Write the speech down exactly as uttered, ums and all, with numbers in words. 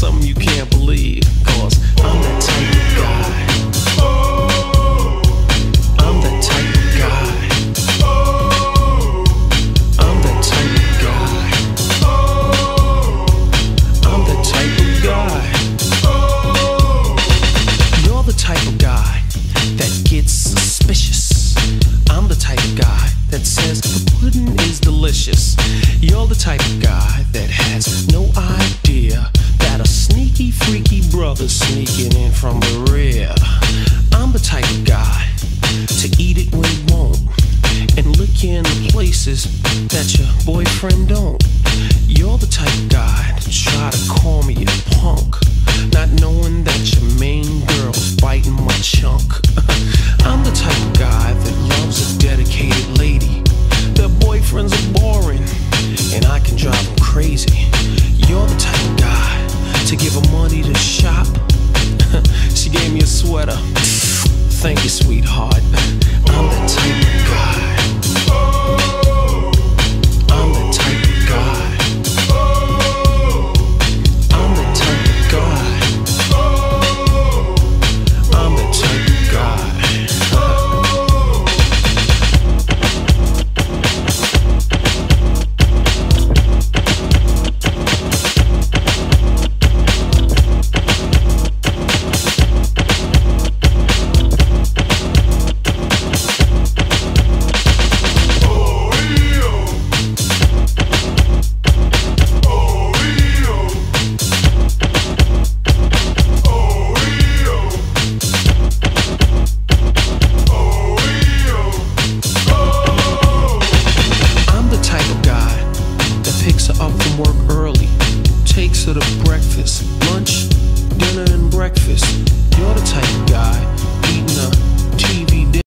something you can't believe, cause I'm that type of guy. I'm that type of guy. I'm that type of guy. I'm that type of guy. You're the type of guy that gets suspicious. I'm the type of guy that says the pudding is delicious. You're the type of guy that has no idea that a sneaky, freaky brother's sneaking in from the rear. I'm the type of guy to eat it when you won't and lick you in the places that your boyfriend don't. You're the type of guy to try to call me a punk, not knowing that your main girl's biting my chunk. I'm the type of guy that loves a dedicated lady. Their boyfriends are boring.